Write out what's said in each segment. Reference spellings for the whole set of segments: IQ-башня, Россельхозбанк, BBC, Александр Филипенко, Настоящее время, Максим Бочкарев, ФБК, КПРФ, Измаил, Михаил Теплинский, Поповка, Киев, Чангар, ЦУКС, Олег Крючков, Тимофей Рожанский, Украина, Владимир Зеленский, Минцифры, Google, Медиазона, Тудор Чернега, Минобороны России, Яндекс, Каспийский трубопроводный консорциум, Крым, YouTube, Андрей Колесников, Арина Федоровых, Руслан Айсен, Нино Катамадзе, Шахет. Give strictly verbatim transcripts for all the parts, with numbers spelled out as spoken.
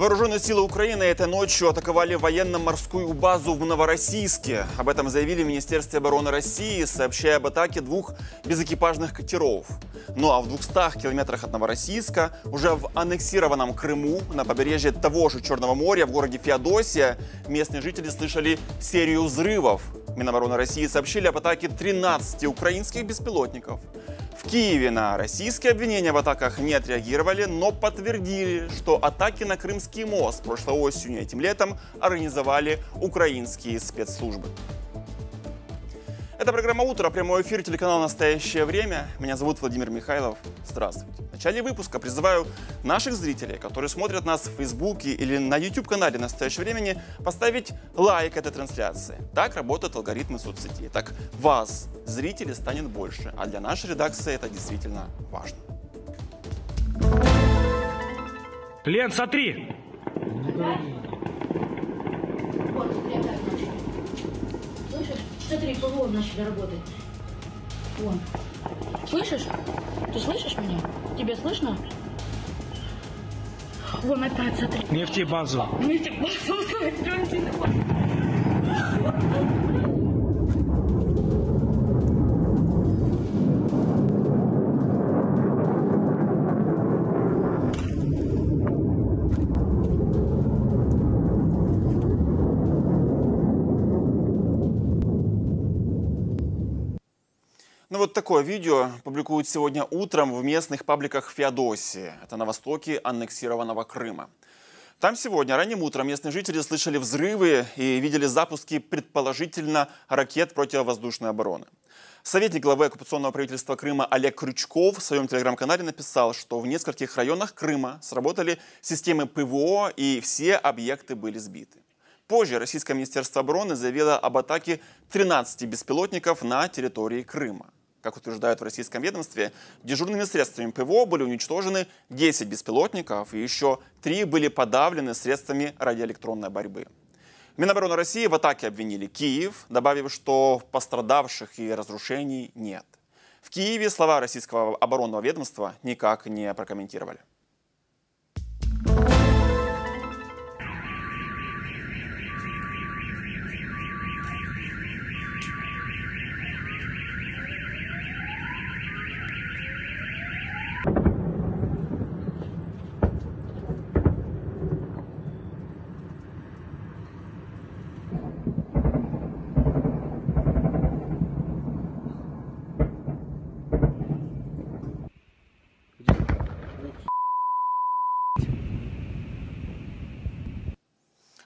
Вооруженные силы Украины этой ночью атаковали военно-морскую базу в Новороссийске. Об этом заявили в Министерстве обороны России, сообщая об атаке двух безэкипажных катеров. Ну а в двухстах километрах от Новороссийска, уже в аннексированном Крыму, на побережье того же Черного моря, в городе Феодосия, местные жители слышали серию взрывов. Минобороны России сообщили об атаке тринадцати украинских беспилотников. В Киеве на российские обвинения в атаках не отреагировали, но подтвердили, что атаки на Крымский мост прошлой осенью и этим летом организовали украинские спецслужбы. Это программа «Утро», прямой эфир, телеканал «Настоящее время». Меня зовут Владимир Михайлов. Здравствуйте. В начале выпуска призываю наших зрителей, которые смотрят нас в Фейсбуке или на YouTube-канале «Настоящее время», поставить лайк этой трансляции. Так работают алгоритмы соцсетей. Так вас, зрителей, станет больше. А для нашей редакции это действительно важно. Лен, смотри! Смотри, ПВО начали работать. Вон. Слышишь? Ты слышишь меня? Тебе слышно? Вон опять, смотри. Нефтебазу. Нефтебазу. Ну вот такое видео публикуют сегодня утром в местных пабликах Феодосии. Это на востоке аннексированного Крыма. Там сегодня ранним утром местные жители слышали взрывы и видели запуски, предположительно, ракет противовоздушной обороны. Советник главы оккупационного правительства Крыма Олег Крючков в своем телеграм-канале написал, что в нескольких районах Крыма сработали системы ПВО и все объекты были сбиты. Позже российское министерство обороны заявило об атаке тринадцати беспилотников на территории Крыма. Как утверждают в российском ведомстве, дежурными средствами ПВО были уничтожены десять беспилотников, и еще три были подавлены средствами радиоэлектронной борьбы. Минобороны России в атаке обвинили Киев, добавив, что пострадавших и разрушений нет. В Киеве слова российского оборонного ведомства никак не прокомментировали.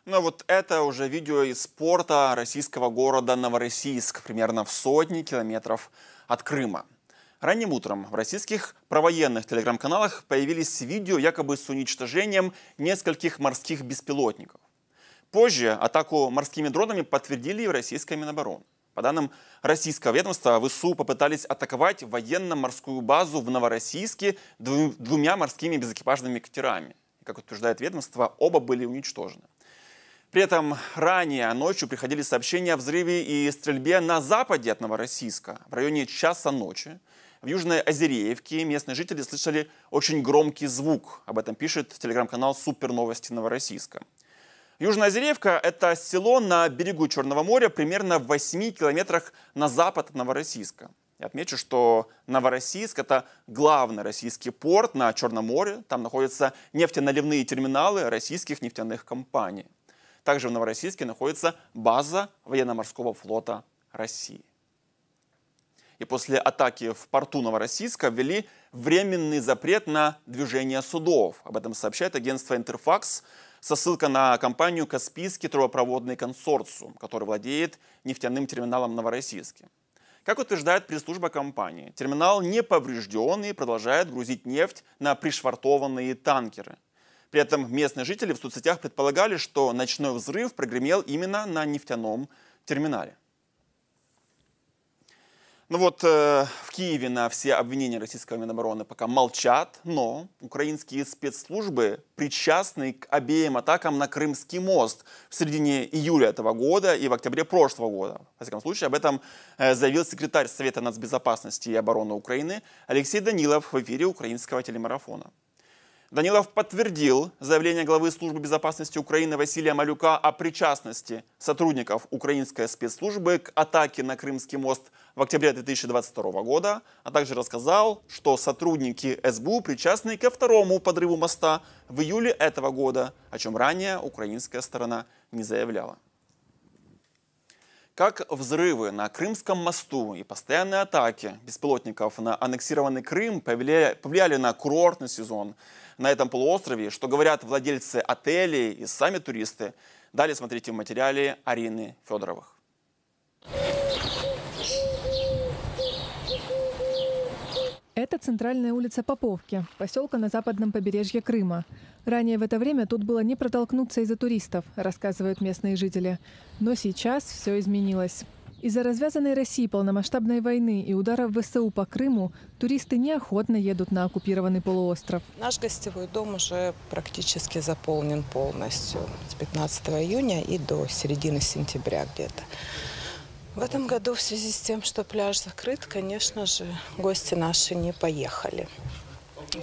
Ну вот это уже видео из порта российского города Новороссийск, примерно в сотни километров от Крыма. Ранним утром в российских провоенных телеграм-каналах появились видео якобы с уничтожением нескольких морских беспилотников. Позже атаку морскими дронами подтвердили и в российской Минобороны. По данным российского ведомства, ВСУ попытались атаковать военно-морскую базу в Новороссийске двумя морскими безэкипажными катерами. Как утверждает ведомство, оба были уничтожены. При этом ранее ночью приходили сообщения о взрыве и стрельбе на западе от Новороссийска. В районе часа ночи в Южной Озереевке местные жители слышали очень громкий звук. Об этом пишет телеграм-канал «Суперновости Новороссийска». Южная Озереевка – это село на берегу Черного моря, примерно в восьми километрах на запад от Новороссийска. Я отмечу, что Новороссийск – это главный российский порт на Черном море. Там находятся нефтеналивные терминалы российских нефтяных компаний. Также в Новороссийске находится база военно-морского флота России. И после атаки в порту Новороссийска ввели временный запрет на движение судов. Об этом сообщает агентство «Интерфакс» со ссылкой на компанию «Каспийский трубопроводный консорциум», который владеет нефтяным терминалом в Новороссийске. Как утверждает пресс-служба компании, терминал не поврежден и продолжает грузить нефть на пришвартованные танкеры. При этом местные жители в соцсетях предполагали, что ночной взрыв прогремел именно на нефтяном терминале. Ну вот, э, в Киеве на все обвинения российского Минобороны пока молчат, но украинские спецслужбы причастны к обеим атакам на Крымский мост в середине июля этого года и в октябре прошлого года. Во всяком случае, об этом заявил секретарь Совета нацбезопасности и обороны Украины Алексей Данилов в эфире украинского телемарафона. Данилов подтвердил заявление главы службы безопасности Украины Василия Малюка о причастности сотрудников украинской спецслужбы к атаке на Крымский мост в октябре две тысячи двадцать второго года, а также рассказал, что сотрудники СБУ причастны ко второму подрыву моста в июле этого года, о чем ранее украинская сторона не заявляла. Как взрывы на Крымском мосту и постоянные атаки беспилотников на аннексированный Крым повлияли на курортный сезон на этом полуострове, что говорят владельцы отелей и сами туристы. Далее смотрите в материале Арины Федоровых. Это центральная улица Поповки, поселка на западном побережье Крыма. Ранее в это время тут было не протолкнуться из-за туристов, рассказывают местные жители. Но сейчас все изменилось. Из-за развязанной России полномасштабной войны и ударов ВСУ по Крыму туристы неохотно едут на оккупированный полуостров. Наш гостевой дом уже практически заполнен полностью с пятнадцатого июня и до середины сентября где-то. В этом году в связи с тем, что пляж закрыт, конечно же, гости наши не поехали.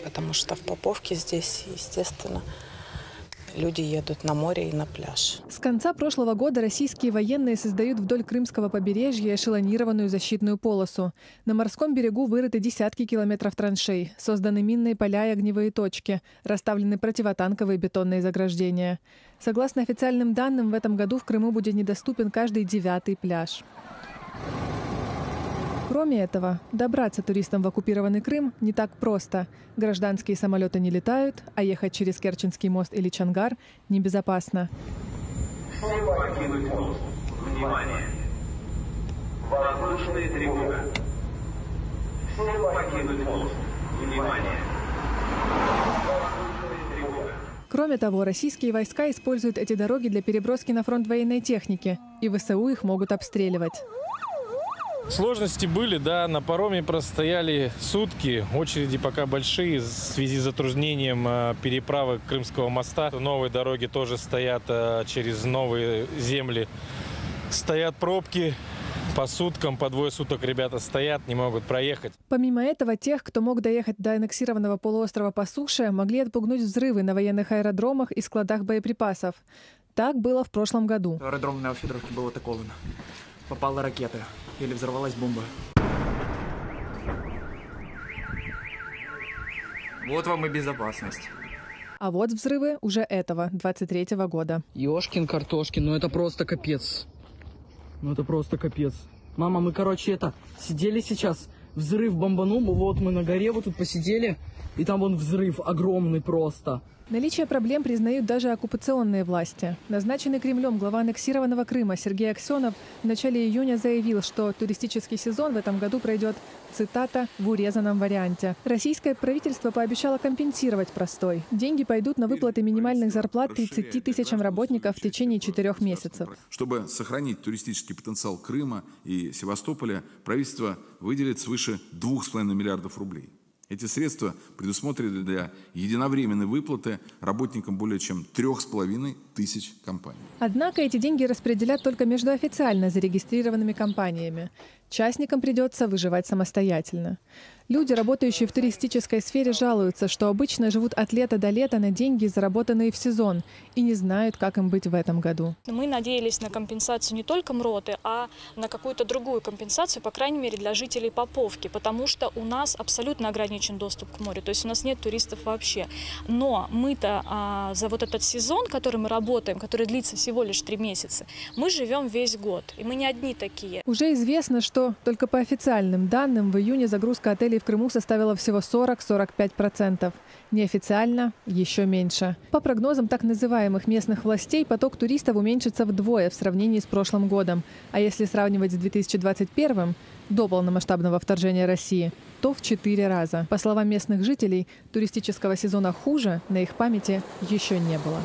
Потому что в Поповке здесь, естественно, люди едут на море и на пляж. С конца прошлого года российские военные создают вдоль Крымского побережья эшелонированную защитную полосу. На морском берегу вырыты десятки километров траншей, созданы минные поля и огневые точки, расставлены противотанковые бетонные заграждения. Согласно официальным данным, в этом году в Крыму будет недоступен каждый девятый пляж. Кроме этого, добраться туристам в оккупированный Крым не так просто. Гражданские самолеты не летают, а ехать через Керченский мост или Чангар небезопасно. Внимание. Воздушная тревога. Внимание. Кроме того, российские войска используют эти дороги для переброски на фронт военной техники, и ВСУ их могут обстреливать. Сложности были, да, на пароме простояли сутки, очереди пока большие в связи с затруднением переправы Крымского моста. Новые дороги тоже стоят через новые земли, стоят пробки. По суткам, по двое суток ребята стоят, не могут проехать. Помимо этого, тех, кто мог доехать до аннексированного полуострова по суше, могли отпугнуть взрывы на военных аэродромах и складах боеприпасов. Так было в прошлом году. Аэродром на Федоровке был атакован. Попала ракета или взорвалась бомба. Вот вам и безопасность. А вот взрывы уже этого, двадцать третьего года. Ёшкин картошкин, ну это просто капец. Ну это просто капец. Мама, мы, короче, это, сидели сейчас, взрыв бомбанул, вот мы на горе, вот тут посидели, и там вон взрыв огромный просто. Наличие проблем признают даже оккупационные власти. Назначенный Кремлем глава аннексированного Крыма Сергей Аксенов в начале июня заявил, что туристический сезон в этом году пройдет, цитата, «в урезанном варианте». Российское правительство пообещало компенсировать простой. Деньги пойдут на выплаты минимальных зарплат тридцати тысячам работников в течение четырех месяцев. Чтобы сохранить туристический потенциал Крыма и Севастополя, правительство выделит свыше двух с половиной миллиардов рублей. Эти средства предусмотрены для единовременной выплаты работникам более чем трёх с половиной тысяч компаний. Однако эти деньги распределят только между официально зарегистрированными компаниями. Частникам придется выживать самостоятельно. Люди, работающие в туристической сфере, жалуются, что обычно живут от лета до лета на деньги, заработанные в сезон, и не знают, как им быть в этом году. Мы надеялись на компенсацию не только МРОТы, а на какую-то другую компенсацию, по крайней мере, для жителей Поповки, потому что у нас абсолютно ограничен доступ к морю, то есть у нас нет туристов вообще. Но мы-то а, за вот этот сезон, который мы работаем, который длится всего лишь три месяца, мы живем весь год, и мы не одни такие. Уже известно, что только по официальным данным в июне загрузка отелей в Крыму составила всего сорок-сорок пять процентов. Неофициально еще меньше. По прогнозам так называемых местных властей, поток туристов уменьшится вдвое в сравнении с прошлым годом. А если сравнивать с две тысячи двадцать первым, до полномасштабного вторжения России, то в четыре раза. По словам местных жителей, туристического сезона хуже на их памяти еще не было.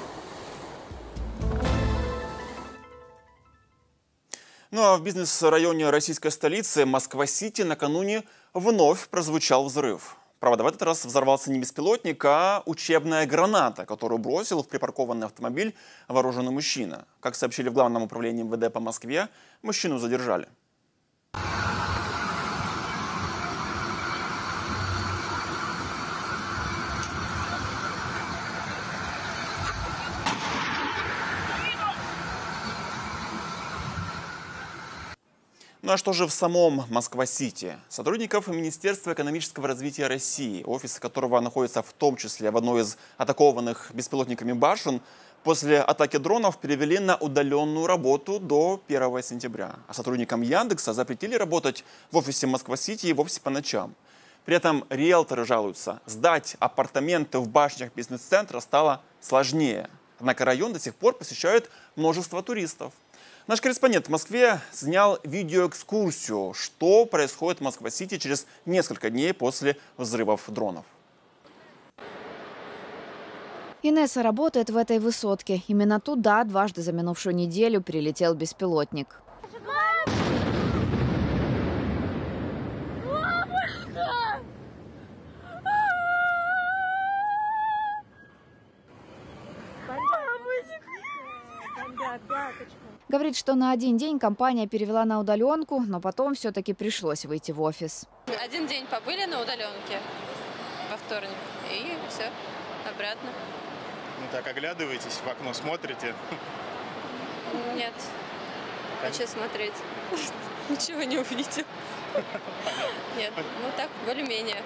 Ну а в бизнес-районе российской столицы Москва-Сити накануне вновь прозвучал взрыв. Правда, в этот раз взорвался не беспилотник, а учебная граната, которую бросил в припаркованный автомобиль вооруженный мужчина. Как сообщили в Главном управлении МВД по Москве, мужчину задержали. Ну а что же в самом Москва-Сити? Сотрудников Министерства экономического развития России, офис которого находится в том числе в одной из атакованных беспилотниками башен, после атаки дронов перевели на удаленную работу до первого сентября. А сотрудникам Яндекса запретили работать в офисе Москва-Сити и вовсе по ночам. При этом риэлторы жалуются, сдать апартаменты в башнях бизнес-центра стало сложнее. Однако район до сих пор посещает множество туристов. Наш корреспондент в Москве снял видеоэкскурсию, что происходит в Москва-Сити через несколько дней после взрывов дронов. Инесса работает в этой высотке. Именно туда дважды за минувшую неделю прилетел беспилотник. Говорит, что на один день компания перевела на удаленку, но потом все-таки пришлось выйти в офис. Один день побыли на удаленке во вторник, и все, обратно. Ну так, оглядываетесь, в окно смотрите? Нет, хочу смотреть. Ничего не увидел. Нет, ну так, более-менее.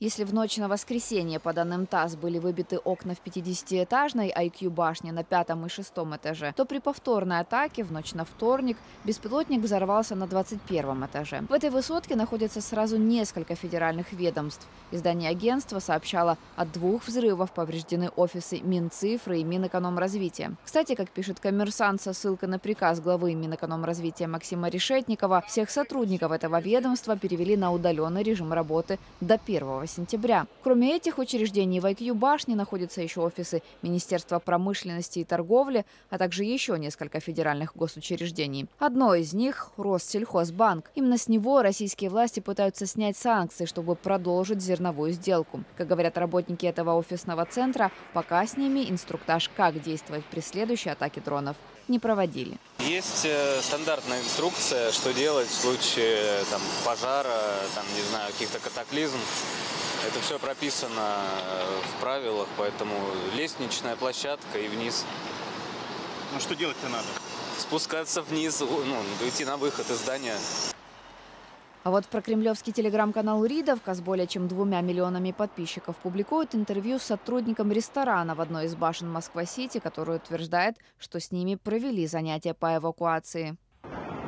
Если в ночь на воскресенье, по данным ТАСС, были выбиты окна в пятидесятиэтажной ай кью-башне на пятом и шестом этаже, то при повторной атаке в ночь на вторник беспилотник взорвался на двадцать первом этаже. В этой высотке находится сразу несколько федеральных ведомств. Издание агентства сообщало, от двух взрывов повреждены офисы Минцифры и Минэкономразвития. Кстати, как пишет «Коммерсант» со ссылкой на приказ главы Минэкономразвития Максима Решетникова, всех сотрудников этого ведомства перевели на удаленный режим работы до первого сентября. Кроме этих учреждений, в ай кью-башне находятся еще офисы Министерства промышленности и торговли, а также еще несколько федеральных госучреждений. Одно из них – Россельхозбанк. Именно с него российские власти пытаются снять санкции, чтобы продолжить зерновую сделку. Как говорят работники этого офисного центра, пока с ними инструктаж, как действовать при следующей атаке дронов, не проводили. Есть стандартная инструкция, что делать в случае там, пожара, там, не знаю, каких-то катаклизм. Это все прописано в правилах, поэтому лестничная площадка и вниз. Ну что делать-то надо? Спускаться вниз, ну, идти на выход из здания. А вот про кремлевский телеграм-канал «Ридовка» с более чем двумя миллионами подписчиков публикует интервью с сотрудником ресторана в одной из башен Москва-Сити, который утверждает, что с ними провели занятия по эвакуации.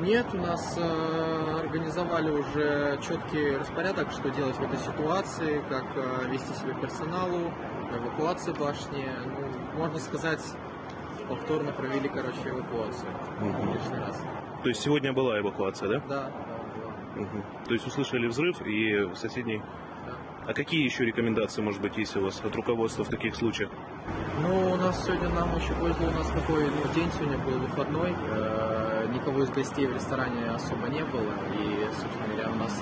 Нет, у нас э, организовали уже четкий распорядок, что делать в этой ситуации, как э, вести себя персоналу, эвакуация башни. Ну, можно сказать, повторно провели, короче, эвакуацию. Угу. Лишний раз. То есть сегодня была эвакуация, да? Да. Угу. То есть услышали взрыв и в соседней. Да. А какие еще рекомендации, может быть, есть у вас от руководства в таких случаях? Ну, у нас сегодня нам еще повезло, у нас такой ну, день сегодня был выходной. Э, никого из гостей в ресторане особо не было. И, собственно говоря, у нас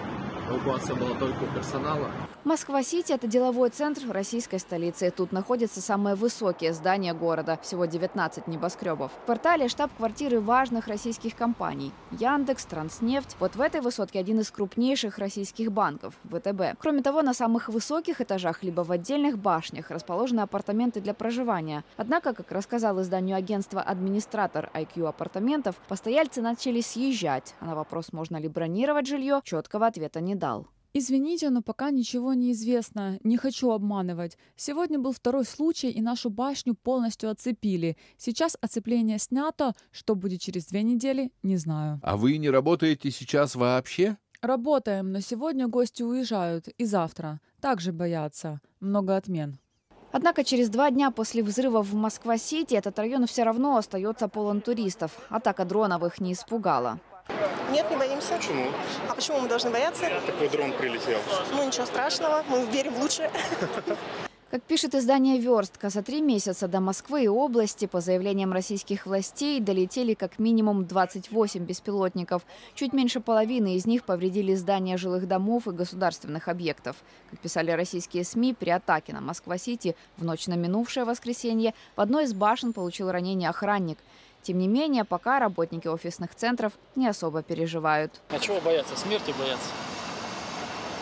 эвакуация была только у персонала. Москва-Сити – это деловой центр российской столицы. Тут находятся самые высокие здания города. Всего девятнадцать небоскребов. В квартале штаб-квартиры важных российских компаний. Яндекс, Транснефть. Вот в этой высотке один из крупнейших российских банков – вэ тэ бэ. Кроме того, на самых высоких этажах, либо в отдельных башнях, расположены апартаменты для проживания. Однако, как рассказал изданию агентства администратор ай кью-апартаментов, постояльцы начали съезжать. А на вопрос, можно ли бронировать жилье, четкого ответа не дал. Извините, но пока ничего не известно. Не хочу обманывать. Сегодня был второй случай, и нашу башню полностью оцепили. Сейчас оцепление снято. Что будет через две недели, не знаю. А вы не работаете сейчас вообще? Работаем, но сегодня гости уезжают. И завтра. Также боятся. Много отмен. Однако через два дня после взрывов в Москва-Сити этот район все равно остается полон туристов. Атака дроновых не испугала. Нет, не боимся. Почему? А почему мы должны бояться? Такой дрон прилетел. Ну, ничего страшного, мы верим в лучшее. Как пишет издание «Верстка», за три месяца до Москвы и области, по заявлениям российских властей, долетели как минимум двадцать восемь беспилотников. Чуть меньше половины из них повредили здания жилых домов и государственных объектов. Как писали российские СМИ, при атаке на Москва-Сити в ночь на минувшее воскресенье в одной из башен получил ранение охранник. Тем не менее, пока работники офисных центров не особо переживают. А чего бояться? Смерти боятся.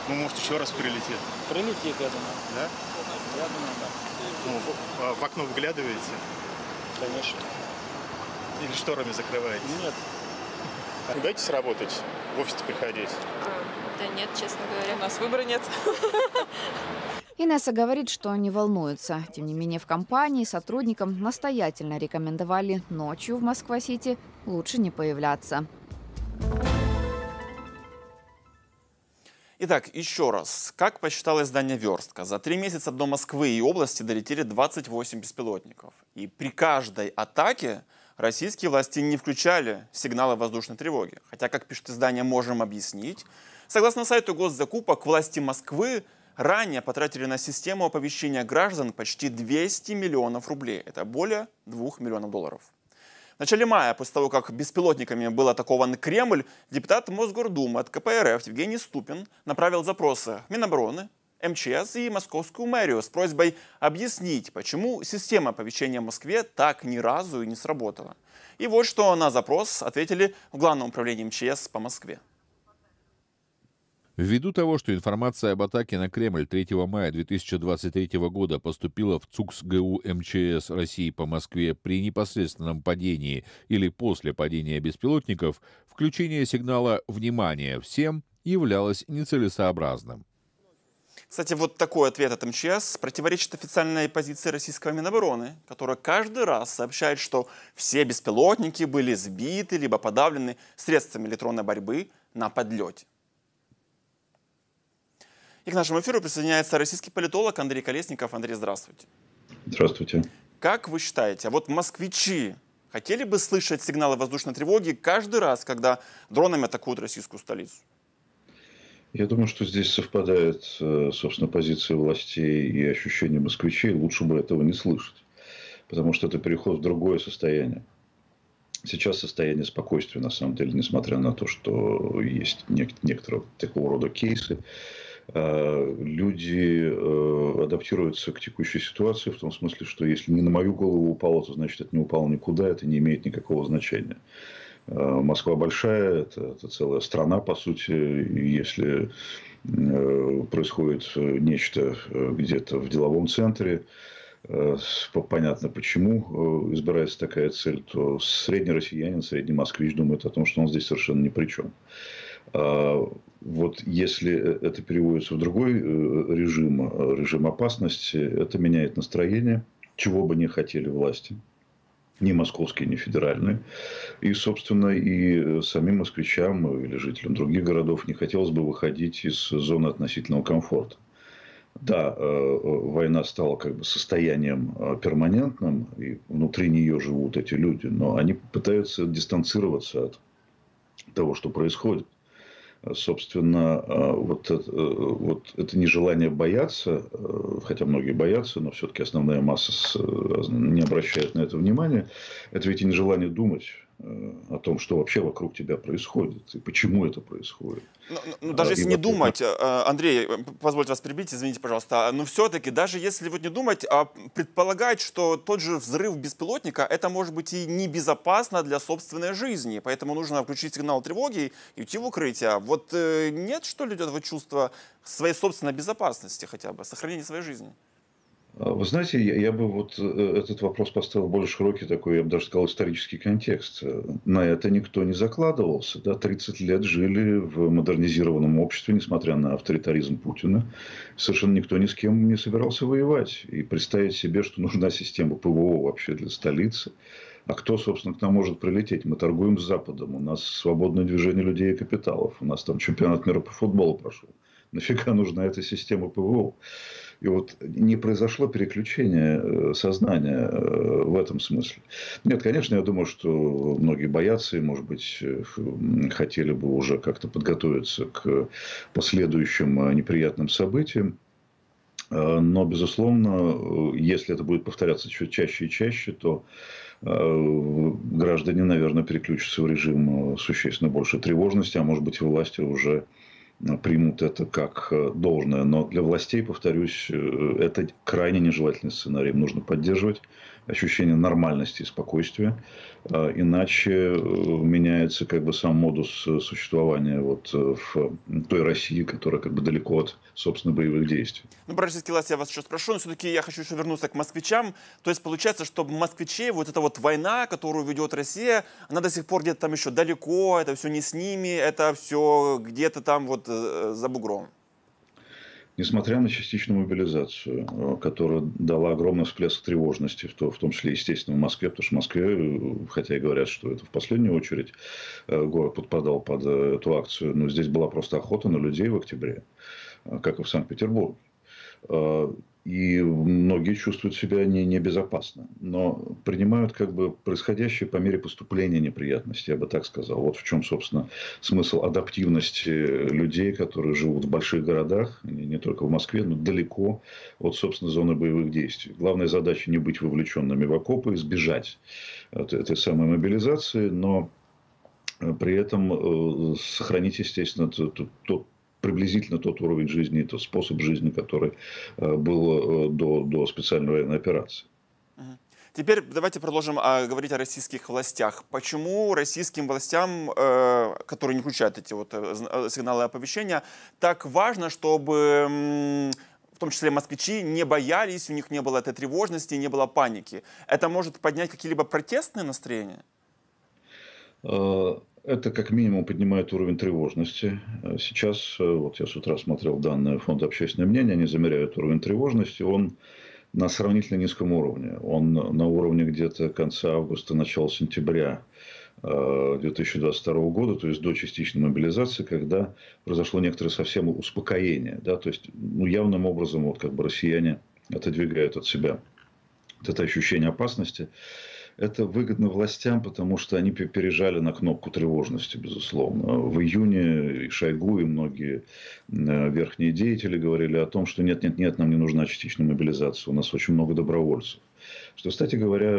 Ну, может, еще раз прилетит. Прилетит, я думаю. Да? Я думаю, да. Ну, в окно вглядываете? Конечно. Или шторами закрываете? Нет. Дайтесь работать, в офис приходить. Да нет, честно говоря, у нас выбора нет. Инесса говорит, что не волнуется. Тем не менее, в компании сотрудникам настоятельно рекомендовали ночью в Москва-Сити лучше не появляться. Итак, еще раз. Как посчитало издание «Верстка», за три месяца до Москвы и области долетели двадцать восемь беспилотников. И при каждой атаке российские власти не включали сигналы воздушной тревоги. Хотя, как пишет издание «Можем объяснить», согласно сайту госзакупок, власти Москвы ранее потратили на систему оповещения граждан почти двести миллионов рублей. Это более двух миллионов долларов. В начале мая, после того, как беспилотниками был атакован Кремль, депутат Мосгордумы от ка пэ эр эф Евгений Ступин направил запросы в Минобороны, эм че эс и Московскую мэрию с просьбой объяснить, почему система оповещения в Москве так ни разу и не сработала. И вот что на запрос ответили в Главном управлении эм че эс по Москве. Ввиду того, что информация об атаке на Кремль третьего мая две тысячи двадцать третьего года поступила в ЦУКС гэ у эм че эс России по Москве при непосредственном падении или после падения беспилотников, включение сигнала «Внимание всем» являлось нецелесообразным. Кстати, вот такой ответ от эм че эс противоречит официальной позиции российского Минобороны, которая каждый раз сообщает, что все беспилотники были сбиты либо подавлены средствами электронной борьбы на подлете. И к нашему эфиру присоединяется российский политолог Андрей Колесников. Андрей, здравствуйте. Здравствуйте. Как вы считаете, а вот москвичи хотели бы слышать сигналы воздушной тревоги каждый раз, когда дронами атакуют российскую столицу? Я думаю, что здесь совпадает, собственно, позиция властей и ощущение москвичей. Лучше бы этого не слышать, потому что это переход в другое состояние. Сейчас состояние спокойствия, на самом деле, несмотря на то, что есть некоторые такого рода кейсы, люди адаптируются к текущей ситуации в том смысле, что если не на мою голову упало, то значит это не упало никуда, это не имеет никакого значения. Москва большая, это, это целая страна, по сути, и если происходит нечто где-то в деловом центре, понятно почему избирается такая цель, то средний россиянин, средний москвич думает о том, что он здесь совершенно ни при чем. Вот если это переводится в другой режим, режим опасности, это меняет настроение, чего бы не хотели власти, ни московские, ни федеральные. И, собственно, и самим москвичам или жителям других городов не хотелось бы выходить из зоны относительного комфорта. Да, война стала как бы состоянием перманентным, и внутри нее живут эти люди, но они пытаются дистанцироваться от того, что происходит. Собственно, вот это, вот это нежелание бояться, хотя многие боятся, но все-таки основная масса не обращает на это внимания, это ведь и нежелание думать о том, что вообще вокруг тебя происходит и почему это происходит. Но, но, даже а, если не вокруг... думать, Андрей, позвольте вас перебить, извините, пожалуйста, но все-таки даже если вот не думать, а предполагать, что тот же взрыв беспилотника, это может быть и небезопасно для собственной жизни, поэтому нужно включить сигнал тревоги и уйти в укрытие. Вот нет, что ли, этого чувства своей собственной безопасности хотя бы, сохранения своей жизни? Вы знаете, я, я бы вот этот вопрос поставил в более широкий такой, я бы даже сказал, исторический контекст. На это никто не закладывался. Да? тридцать лет жили в модернизированном обществе, несмотря на авторитаризм Путина. Совершенно никто ни с кем не собирался воевать. И представить себе, что нужна система пэ вэ о вообще для столицы. А кто, собственно, к нам может прилететь? Мы торгуем с Западом, у нас свободное движение людей и капиталов. У нас там чемпионат мира по футболу прошел. Нафига нужна эта система пэ вэ о? И вот не произошло переключение сознания в этом смысле. Нет, конечно, я думаю, что многие боятся и, может быть, хотели бы уже как-то подготовиться к последующим неприятным событиям. Но, безусловно, если это будет повторяться чуть чаще и чаще, то граждане, наверное, переключатся в режим существенно большей тревожности, а может быть, и власти уже примут это как должное. Но для властей, повторюсь, это крайне нежелательный сценарий. Нужно поддерживать ощущение нормальности и спокойствия. Иначе меняется как бы сам модус существования вот в той России, которая как бы далеко от, собственно, боевых действий. Ну, про российские власти я вас еще спрошу, но все-таки я хочу еще вернуться к москвичам. То есть получается, что москвичей вот эта вот война, которую ведет Россия, она до сих пор где-то там еще далеко, это все не с ними, это все где-то там вот за бугром. Несмотря на частичную мобилизацию, которая дала огромный всплеск тревожности, в том числе, естественно, в Москве, потому что в Москве, хотя и говорят, что это в последнюю очередь город подпадал под эту акцию, но здесь была просто охота на людей в октябре, как и в Санкт-Петербурге. И многие чувствуют себя не, небезопасно, но принимают как бы происходящее по мере поступления неприятностей, я бы так сказал. Вот в чем, собственно, смысл адаптивности людей, которые живут в больших городах, не, не только в Москве, но далеко от, собственно, зоны боевых действий. Главная задача не быть вовлеченными в окопы, избежать от этой самой мобилизации, но при этом сохранить, естественно, тот приблизительно тот уровень жизни, тот способ жизни, который был до, до специальной военной операции. Теперь давайте продолжим а, говорить о российских властях. Почему российским властям, э, которые не включают эти вот сигналы оповещения, так важно, чтобы в том числе москвичи не боялись, у них не было этой тревожности, не было паники? Это может поднять какие-либо протестные настроения? Э Это как минимум поднимает уровень тревожности. Сейчас, вот я с утра смотрел данные Фонда общественного мнения, они замеряют уровень тревожности, он на сравнительно низком уровне. Он на уровне где-то конца августа, начала сентября две тысячи двадцать второго года, то есть до частичной мобилизации, когда произошло некоторое совсем успокоение. Да? То есть ну, явным образом вот, как бы россияне отодвигают от себя вот это ощущение опасности. Это выгодно властям, потому что они пережали на кнопку тревожности, безусловно. В июне и Шойгу, и многие верхние деятели говорили о том, что нет-нет-нет, нам не нужна частичная мобилизация, у нас очень много добровольцев. Что, кстати говоря,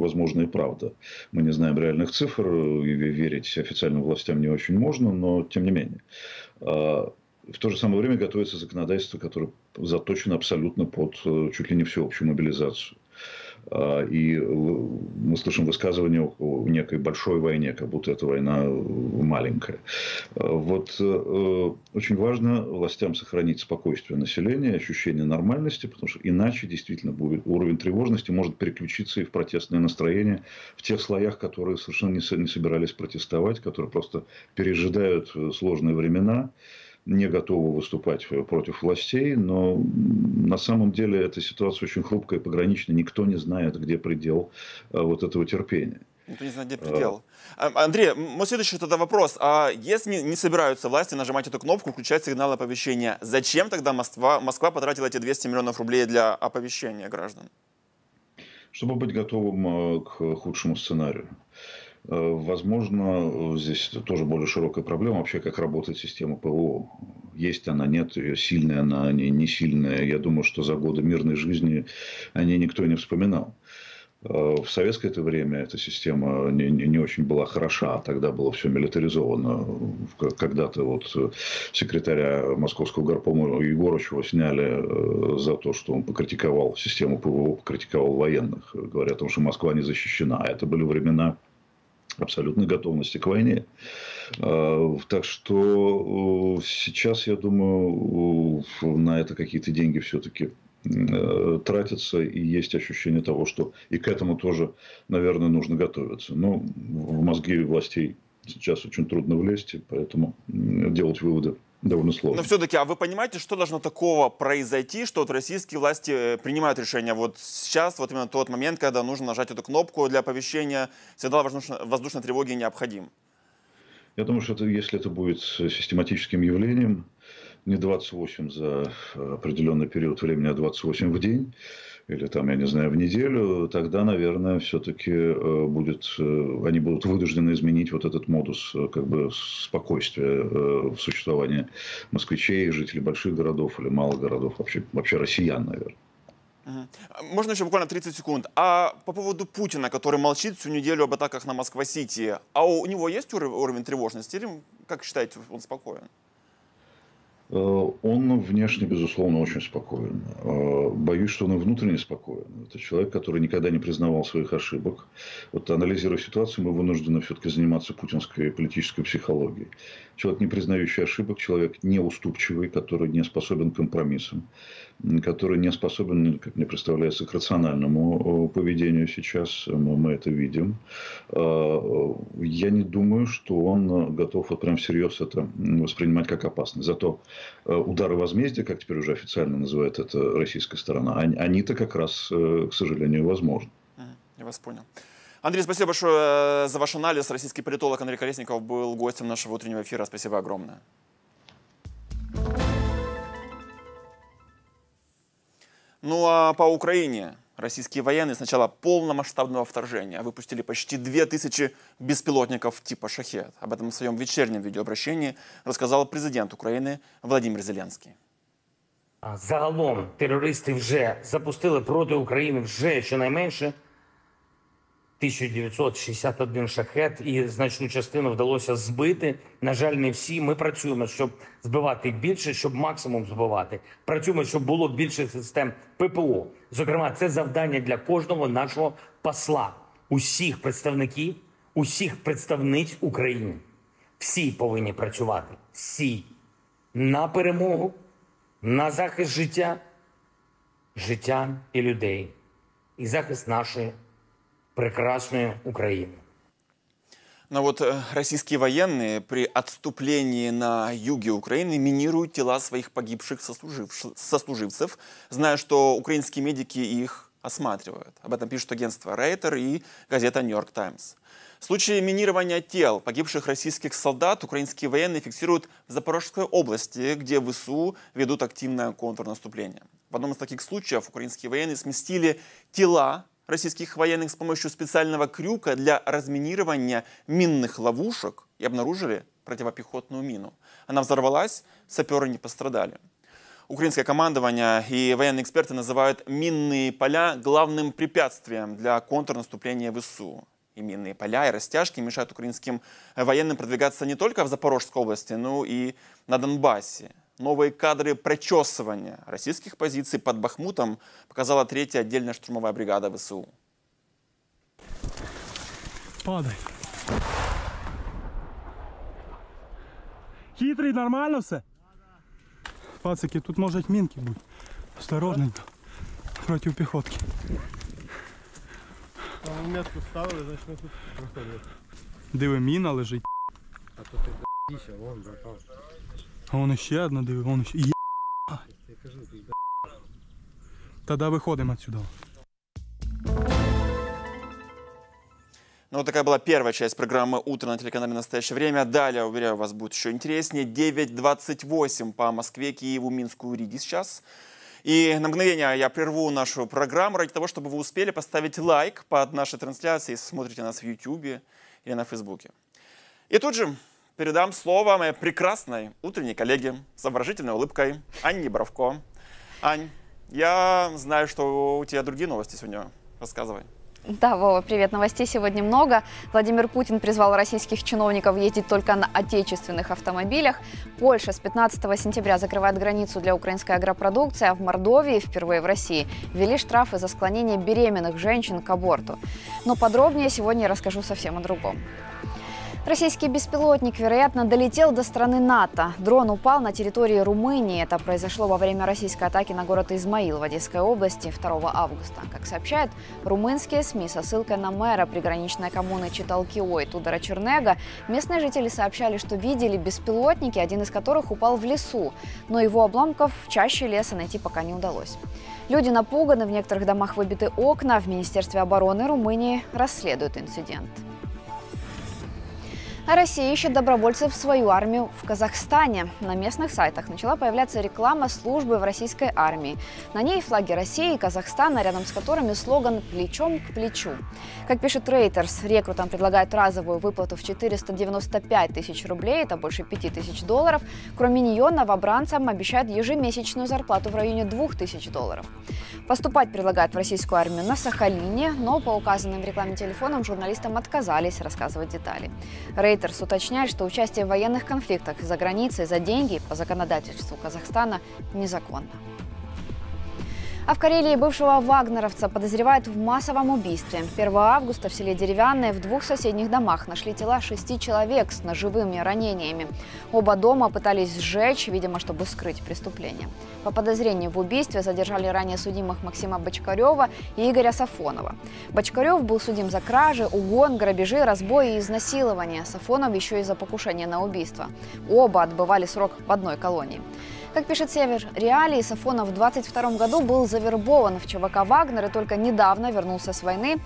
возможно и правда. Мы не знаем реальных цифр, и верить официальным властям не очень можно, но тем не менее. В то же самое время готовится законодательство, которое заточено абсолютно под чуть ли не всеобщую мобилизацию. И мы слышим высказывания о некой большой войне, как будто эта война маленькая. Вот очень важно властям сохранить спокойствие населения, ощущение нормальности, потому что иначе действительно будет уровень тревожности может переключиться и в протестное настроение в тех слоях, которые совершенно не собирались протестовать, которые просто пережидают сложные времена, не готовы выступать против властей, но на самом деле эта ситуация очень хрупкая и пограничная. Никто не знает, где предел вот этого терпения. Никто не знает, где предел. А... Андрей, мой следующий тогда вопрос. А если не собираются власти нажимать эту кнопку, включать сигнал оповещения, зачем тогда Москва, Москва потратила эти двести миллионов рублей для оповещения граждан? Чтобы быть готовым к худшему сценарию. Возможно, здесь тоже более широкая проблема вообще, как работает система ПВО. Есть она, нет, ее сильная она, не, не сильная. Я думаю, что за годы мирной жизни о ней никто не вспоминал. В советское это время эта система не, не, не очень была хороша, тогда было все милитаризовано. Когда-то вот секретаря московского горкома Егорычева сняли за то, что он покритиковал систему ПВО, покритиковал военных, говоря о том, что Москва не защищена. Это были времена абсолютной готовности к войне. Так что сейчас, я думаю, на это какие-то деньги все-таки тратятся. И есть ощущение того, что и к этому тоже, наверное, нужно готовиться. Но в мозги властей сейчас очень трудно влезть, поэтому делать выводы довольно сложно. Но все-таки, а вы понимаете, что должно такого произойти, что вот российские власти принимают решение вот сейчас, вот именно тот момент, когда нужно нажать эту кнопку для оповещения, сигнал воздушной тревоги необходим? Я думаю, что это, если это будет систематическим явлением, не двадцать восемь за определенный период времени, а двадцать восемь в день, или там, я не знаю, в неделю, тогда, наверное, все-таки будет, они будут вынуждены изменить вот этот модус как бы спокойствия в существовании москвичей, жителей больших городов или малых городов, вообще, вообще россиян, наверное. Можно еще буквально тридцать секунд. А по поводу Путина, который молчит всю неделю об атаках на Москва-Сити, а у него есть уровень тревожности или, как считаете, он спокоен? Он внешне, безусловно, очень спокоен. Боюсь, что он и внутренне спокоен. Это человек, который никогда не признавал своих ошибок. Вот, анализируя ситуацию, мы вынуждены все-таки заниматься путинской политической психологией. Человек, не признающий ошибок, человек неуступчивый, который не способен к компромиссам, который не способен, как мне представляется, к рациональному поведению сейчас. Мы это видим. Я не думаю, что он готов вот прям всерьез это воспринимать как опасность. Зато удары возмездия, как теперь уже официально называет это российская сторона, они-то как раз, к сожалению, возможны. Я вас понял. Андрей, спасибо большое за ваш анализ. Российский политолог Андрей Колесников был гостем нашего утреннего эфира. Спасибо огромное. Ну а по Украине российские военные с начала полномасштабного вторжения выпустили почти две тысячи беспилотников типа «Шахет». Об этом в своем вечернем видеообращении рассказал президент Украины Владимир Зеленский. Загалом террористи вже запустили проти України вже щонайменше тисячу дев'ятсот шістдесят один «Шахет», і значну частину вдалося збити. На жаль, не всі. Ми працюємо, щоб збивати більше, щоб максимум збивати. Працюємо, щоб було більше систем ППО. Зокрема, це завдання для кожного нашого посла, усіх представників, усіх представниць України. Всі повинні працювати. Всі. На перемогу, на захист життя, життя і людей. І захист нашої прекрасную Украину. Но вот российские военные при отступлении на юге Украины минируют тела своих погибших сослужив... сослуживцев, зная, что украинские медики их осматривают. Об этом пишут агентство Reuters и газета «Нью-Йорк Таймс». В случае минирования тел погибших российских солдат украинские военные фиксируют в Запорожской области, где ВСУ ведут активное контрнаступление. В одном из таких случаев украинские военные сместили тела российских военных с помощью специального крюка для разминирования минных ловушек и обнаружили противопехотную мину. Она взорвалась, саперы не пострадали. Украинское командование и военные эксперты называют минные поля главным препятствием для контрнаступления ВСУ. И минные поля, и растяжки мешают украинским военным продвигаться не только в Запорожской области, но и на Донбассе. Новые кадры прочесывания российских позиций под Бахмутом показала третья отдельная штурмовая бригада ВСУ. Падай. Хитрый, нормально все? Пацаки, тут может минки будут. Осторожненько. Против пехотки. Там метку ставили, значит, тут проходит. Диви, мина лежит. А то ты да***ся, вон, братан. А вон ще одна, диви, вон ще. Є... Тогда выходим отсюда. Ну вот такая была первая часть программы «Утро» на телеканале «Настоящее время». Далее, уверяю вас, будет еще интереснее. девять двадцать восемь по Москве, Киеву, Минску, Риге сейчас. И на мгновение я прерву нашу программу ради того, чтобы вы успели поставить лайк под нашей трансляцией, если смотрите нас в Ютьюбе или на Фейсбуке. И тут же передам слово моей прекрасной утренней коллеге с соображительной улыбкой Анне Бровко. Ань, я знаю, что у тебя другие новости сегодня. Рассказывай. Да, Вова, привет. Новостей сегодня много. Владимир Путин призвал российских чиновников ездить только на отечественных автомобилях. Польша с пятнадцатого сентября закрывает границу для украинской агропродукции, а в Мордовии, впервые в России, ввели штрафы за склонение беременных женщин к аборту. Но подробнее сегодня я расскажу совсем о другом. Российский беспилотник, вероятно, долетел до страны НАТО. Дрон упал на территории Румынии. Это произошло во время российской атаки на город Измаил в Одесской области второго августа. Как сообщают румынские СМИ со ссылкой на мэра приграничной коммуны Читалкиой Тудора Чернега, местные жители сообщали, что видели беспилотники, один из которых упал в лесу. Но его обломков в чаще леса найти пока не удалось. Люди напуганы, в некоторых домах выбиты окна. В Министерстве обороны Румынии расследуют инцидент. А Россия ищет добровольцев в свою армию в Казахстане. На местных сайтах начала появляться реклама службы в российской армии. На ней флаги России и Казахстана, рядом с которыми слоган «Плечом к плечу». Как пишет Reuters, рекрутам предлагают разовую выплату в четыреста девяносто пять тысяч рублей, это больше пяти тысяч долларов. Кроме нее, новобранцам обещают ежемесячную зарплату в районе двух тысяч долларов. Поступать предлагают в российскую армию на Сахалине, но по указанным в рекламе телефонам журналистам отказались рассказывать детали. Reuters уточняет, что участие в военных конфликтах за границей за деньги по законодательству Казахстана незаконно. А в Карелии бывшего вагнеровца подозревают в массовом убийстве. первого августа в селе Деревянное в двух соседних домах нашли тела шести человек с ножевыми ранениями. Оба дома пытались сжечь, видимо, чтобы скрыть преступление. По подозрению в убийстве задержали ранее судимых Максима Бочкарева и Игоря Сафонова. Бочкарев был судим за кражи, угон, грабежи, разбои и изнасилования. Сафонов еще и за покушение на убийство. Оба отбывали срок в одной колонии. Как пишет «Север Реалии», Сафонов в двадцать втором году был завербован в ЧВК «Вагнер» и только недавно вернулся с войны.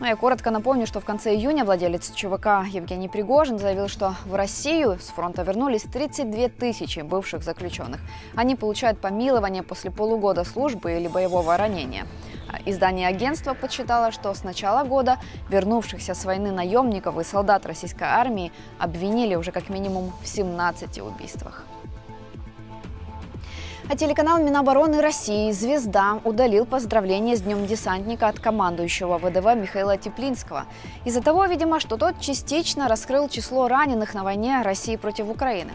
Но я коротко напомню, что в конце июня владелец ЧВК Евгений Пригожин заявил, что в Россию с фронта вернулись тридцать две тысячи бывших заключенных. Они получают помилование после полугода службы или боевого ранения. Издание агентства подсчитало, что с начала года вернувшихся с войны наемников и солдат российской армии обвинили уже как минимум в семнадцати убийствах. А телеканал Минобороны России «Звезда» удалил поздравление с Днем Десантника от командующего ВДВ Михаила Теплинского. Из-за того, видимо, что тот частично раскрыл число раненых на войне России против Украины.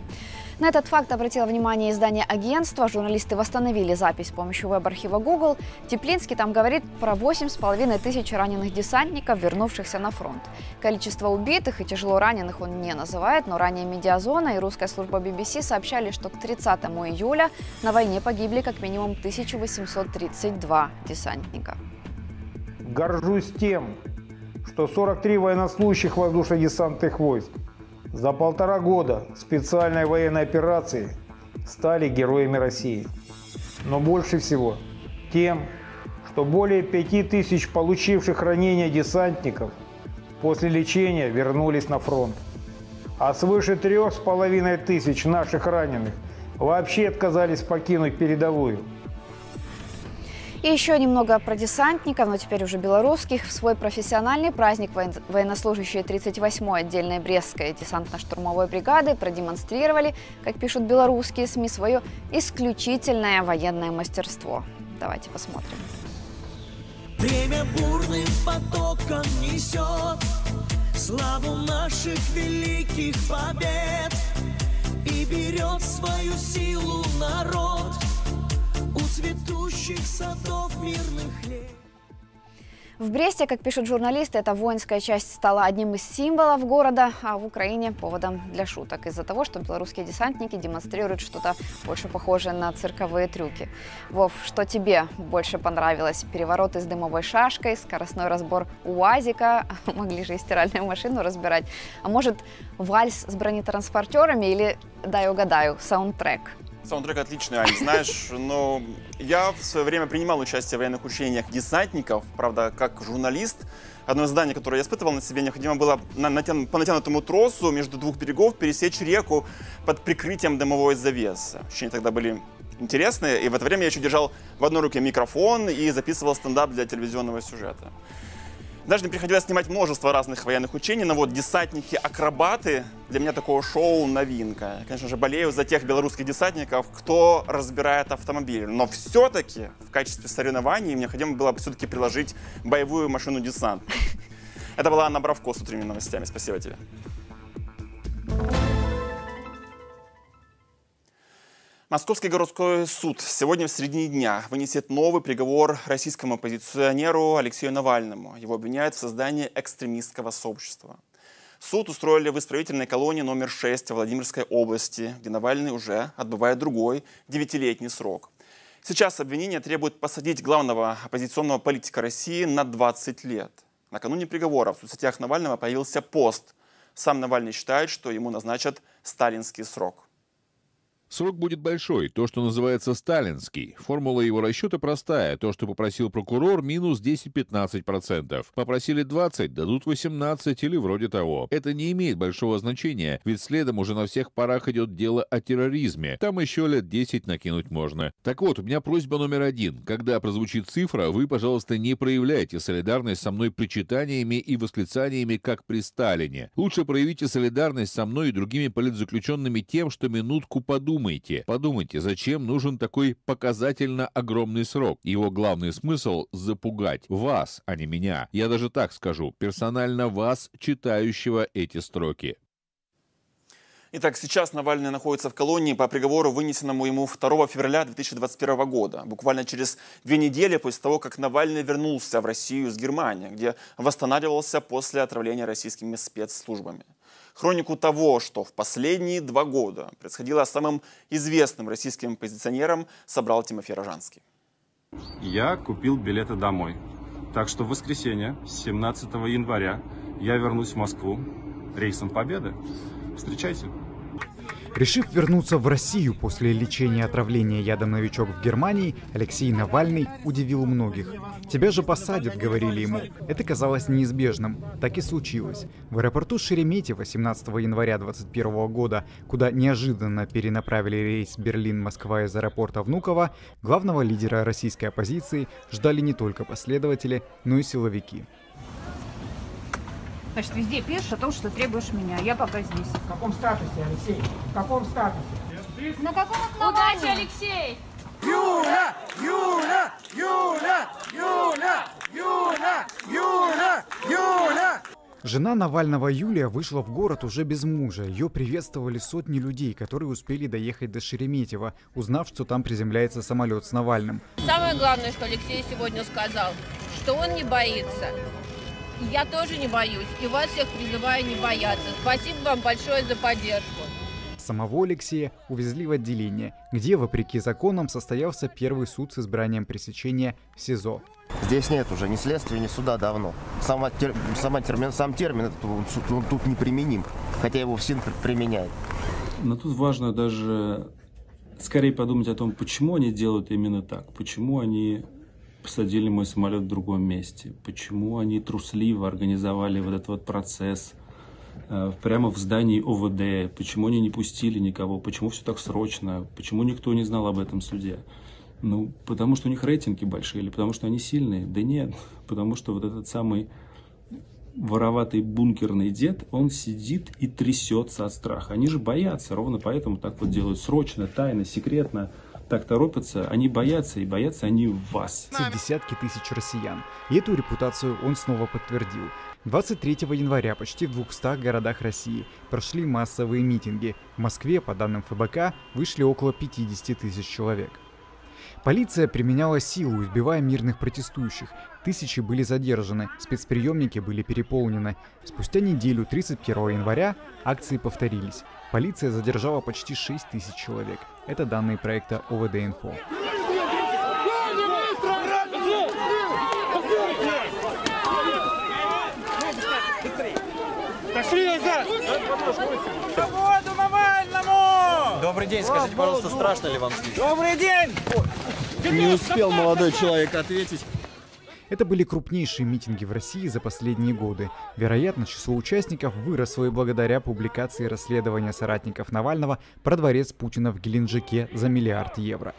На этот факт обратило внимание издание агентства. Журналисты восстановили запись с помощью веб-архива Google. Теплинский там говорит про восемь с половиной тысяч раненых десантников, вернувшихся на фронт. Количество убитых и тяжело раненых он не называет, но ранее «Медиазона» и русская служба би би си сообщали, что к тридцатому июля на войне погибли как минимум тысяча восемьсот тридцать два десантника. Горжусь тем, что сорок три военнослужащих воздушно-десантных войск за полтора года специальной военной операции стали героями России. Но больше всего тем, что более пяти тысяч получивших ранения десантников после лечения вернулись на фронт. А свыше трех с половиной тысяч наших раненых вообще отказались покинуть передовую. И еще немного про десантников, но теперь уже белорусских. В свой профессиональный праздник военнослужащие тридцать восьмой отдельной Брестской десантно-штурмовой бригады продемонстрировали, как пишут белорусские СМИ, свое исключительное военное мастерство. Давайте посмотрим. Время бурным потоком несет славу наших великих побед и берет свою силу народ. У цветущих садов мирных лет. В Бресте, как пишут журналисты, эта воинская часть стала одним из символов города, а в Украине – поводом для шуток из-за того, что белорусские десантники демонстрируют что-то больше похожее на цирковые трюки. Вов, что тебе больше понравилось? Перевороты с дымовой шашкой, скоростной разбор УАЗика, могли же и стиральную машину разбирать, а может вальс с бронетранспортерами или, дай угадаю, саундтрек? Саундтрек отличный, Ань, знаешь, но я в свое время принимал участие в военных учениях десантников, правда, как журналист. Одно из заданий, которое я испытывал на себе, необходимо было на, натяну, по натянутому тросу между двух берегов пересечь реку под прикрытием дымовой завесы. Учения тогда были интересные, и в это время я еще держал в одной руке микрофон и записывал стендап для телевизионного сюжета. Даже мне приходилось снимать множество разных военных учений, но вот десантники-акробаты для меня такого шоу новинка. Я, конечно же, болею за тех белорусских десантников, кто разбирает автомобиль. Но все-таки в качестве соревнований мне необходимо было все-таки приложить боевую машину десант. Это была Анна Бровко с утренними новостями. Спасибо тебе. Московский городской суд сегодня в середине дня вынесет новый приговор российскому оппозиционеру Алексею Навальному. Его обвиняют в создании экстремистского сообщества. Суд устроили в исправительной колонии номер шесть в Владимирской области, где Навальный уже отбывает другой девятилетний срок. Сейчас обвинение требует посадить главного оппозиционного политика России на двадцать лет. Накануне приговора в соцсетях Навального появился пост. Сам Навальный считает, что ему назначат сталинский срок. Срок будет большой, то, что называется сталинский. Формула его расчета простая. То, что попросил прокурор, минус десять-пятнадцать процентов. Попросили двадцать, дадут восемнадцать или вроде того. Это не имеет большого значения, ведь следом уже на всех парах идет дело о терроризме. Там еще лет десять накинуть можно. Так вот, у меня просьба номер один. Когда прозвучит цифра, вы, пожалуйста, не проявляйте солидарность со мной причитаниями и восклицаниями, как при Сталине. Лучше проявите солидарность со мной и другими политзаключенными тем, что минутку подумайте. Подумайте, подумайте, зачем нужен такой показательно огромный срок. Его главный смысл – запугать вас, а не меня. Я даже так скажу, персонально вас, читающего эти строки. Итак, сейчас Навальный находится в колонии по приговору, вынесенному ему второго февраля две тысячи двадцать первого года, буквально через две недели после того, как Навальный вернулся в Россию из Германии, где восстанавливался после отравления российскими спецслужбами. Хронику того, что в последние два года происходило с самым известным российским оппозиционером, собрал Тимофей Рожанский. Я купил билеты домой. Так что в воскресенье, семнадцатого января, я вернусь в Москву рейсом Победы. Встречайте. Решив вернуться в Россию после лечения отравления ядом «Новичок» в Германии, Алексей Навальный удивил многих. «Тебя же посадят», — говорили ему. Это казалось неизбежным. Так и случилось. В аэропорту Шереметьево семнадцатого января две тысячи двадцать первого года, куда неожиданно перенаправили рейс Берлин-Москва из аэропорта Внуково, главного лидера российской оппозиции ждали не только последователи, но и силовики. Значит, везде пишешь о том, что требуешь меня. Я пока здесь. В каком статусе, Алексей? В каком статусе? На каком основании? Удачи, Алексей! Юля! Юля! Юля! Юля! Юля! Юля! Юля! Жена Навального Юлия вышла в город уже без мужа. Ее приветствовали сотни людей, которые успели доехать до Шереметьево, узнав, что там приземляется самолет с Навальным. Самое главное, что Алексей сегодня сказал, что он не боится. Я тоже не боюсь, и вас всех призываю не бояться. Спасибо вам большое за поддержку. Самого Алексея увезли в отделение, где, вопреки законам, состоялся первый суд с избранием пресечения в СИЗО. Здесь нет уже ни следствия, ни суда давно. Сама, тер, сама термин, сам термин этот, он, он тут неприменим, хотя его в СИН применяет. Но тут важно даже скорее подумать о том, почему они делают именно так, почему они... посадили мой самолет в другом месте. Почему они трусливо организовали вот этот вот процесс э, прямо в здании ОВД? Почему они не пустили никого? Почему все так срочно? Почему никто не знал об этом суде? Ну, потому что у них рейтинги большие или потому что они сильные? Да нет, потому что вот этот самый вороватый бункерный дед, он сидит и трясется от страха. Они же боятся, ровно поэтому так вот делают срочно, тайно, секретно. Так торопятся, они боятся, и боятся они вас. Десятки тысяч россиян. И эту репутацию он снова подтвердил. двадцать третьего января почти в двухстах городах России прошли массовые митинги. В Москве, по данным ФБК, вышли около пятидесяти тысяч человек. Полиция применяла силу, избивая мирных протестующих. Тысячи были задержаны, спецприемники были переполнены. Спустя неделю, тридцать первого января, акции повторились. Полиция задержала почти шесть тысяч человек. Это данные проекта ОВД-Инфо. Добрый день, скажите, пожалуйста, страшно ли вам здесь? Добрый день! Не успел молодой человек ответить. Это были крупнейшие митинги в России за последние годы. Вероятно, число участников выросло и благодаря публикации расследования соратников Навального про дворец Путина в Геленджике за миллиард евро.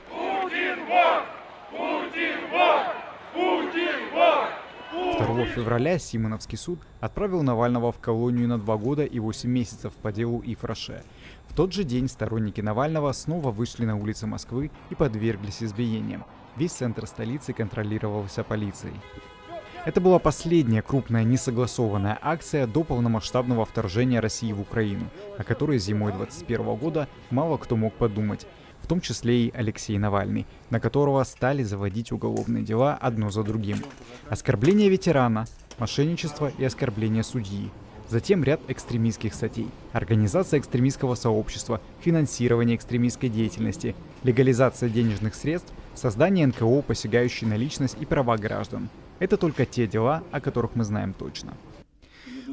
второго февраля Симоновский суд отправил Навального в колонию на два года и восемь месяцев по делу Ифраше. В тот же день сторонники Навального снова вышли на улицы Москвы и подверглись избиениям. Весь центр столицы контролировался полицией. Это была последняя крупная несогласованная акция до полномасштабного вторжения России в Украину, о которой зимой две тысячи двадцать первого года мало кто мог подумать, в том числе и Алексей Навальный, на которого стали заводить уголовные дела одно за другим. Оскорбление ветерана, мошенничество и оскорбление судьи. Затем ряд экстремистских статей. Организация экстремистского сообщества, финансирование экстремистской деятельности, легализация денежных средств, создание эн ка о, посягающей на личность и права граждан. Это только те дела, о которых мы знаем точно.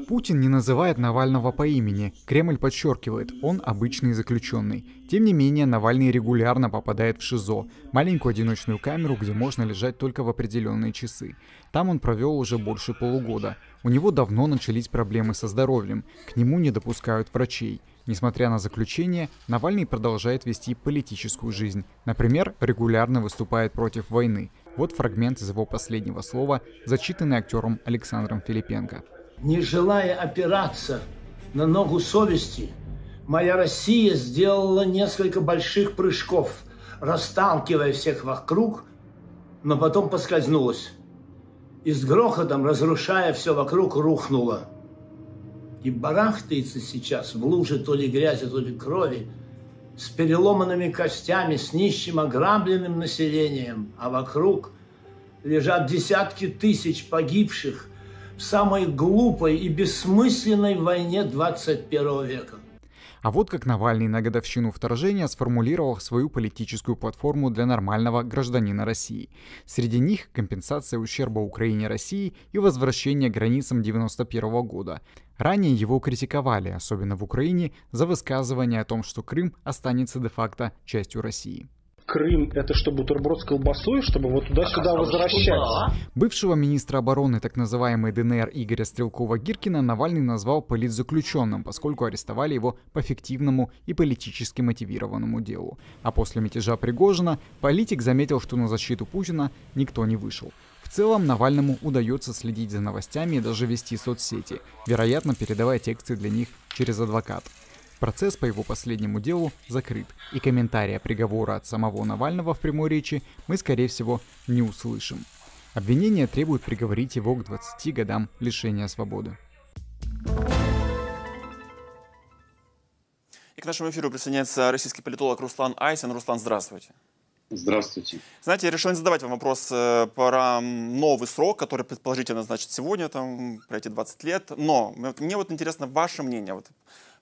Путин не называет Навального по имени. Кремль подчеркивает, он обычный заключенный. Тем не менее, Навальный регулярно попадает в ШИЗО, маленькую одиночную камеру, где можно лежать только в определенные часы. Там он провел уже больше полугода. У него давно начались проблемы со здоровьем, к нему не допускают врачей. Несмотря на заключение, Навальный продолжает вести политическую жизнь. Например, регулярно выступает против войны. Вот фрагмент из его последнего слова, зачитанный актером Александром Филипенко. Не желая опираться на ногу совести, моя Россия сделала несколько больших прыжков, расталкивая всех вокруг, но потом поскользнулась. И с грохотом, разрушая все вокруг, рухнула. и барахтается сейчас в луже то ли грязи, то ли крови, с переломанными костями, с нищим ограбленным населением, а вокруг лежат десятки тысяч погибших в самой глупой и бессмысленной войне двадцать первого века. А вот как Навальный на годовщину вторжения сформулировал свою политическую платформу для нормального гражданина России. Среди них компенсация ущерба Украине России и возвращение к границам девяносто первого года. Ранее его критиковали, особенно в Украине, за высказывание о том, что Крым останется де-факто частью России. Крым – это что, бутерброд с колбасой, чтобы вот туда-сюда возвращаться? Бывшего министра обороны так называемой ДНР Игоря Стрелкова-Гиркина Навальный назвал политзаключенным, поскольку арестовали его по фиктивному и политически мотивированному делу. А после мятежа Пригожина политик заметил, что на защиту Путина никто не вышел. В целом Навальному удается следить за новостями и даже вести соцсети, вероятно, передавая тексты для них через адвокат. Процесс по его последнему делу закрыт, и комментария приговора от самого Навального в прямой речи мы, скорее всего, не услышим. Обвинение требует приговорить его к двадцати годам лишения свободы. И к нашему эфиру присоединяется российский политолог Руслан Айсен. Руслан, здравствуйте. Здравствуйте. Знаете, я решил не задавать вам вопрос про новый срок, который предположительно значит сегодня, там, про эти двадцать лет. Но мне вот интересно ваше мнение. Вот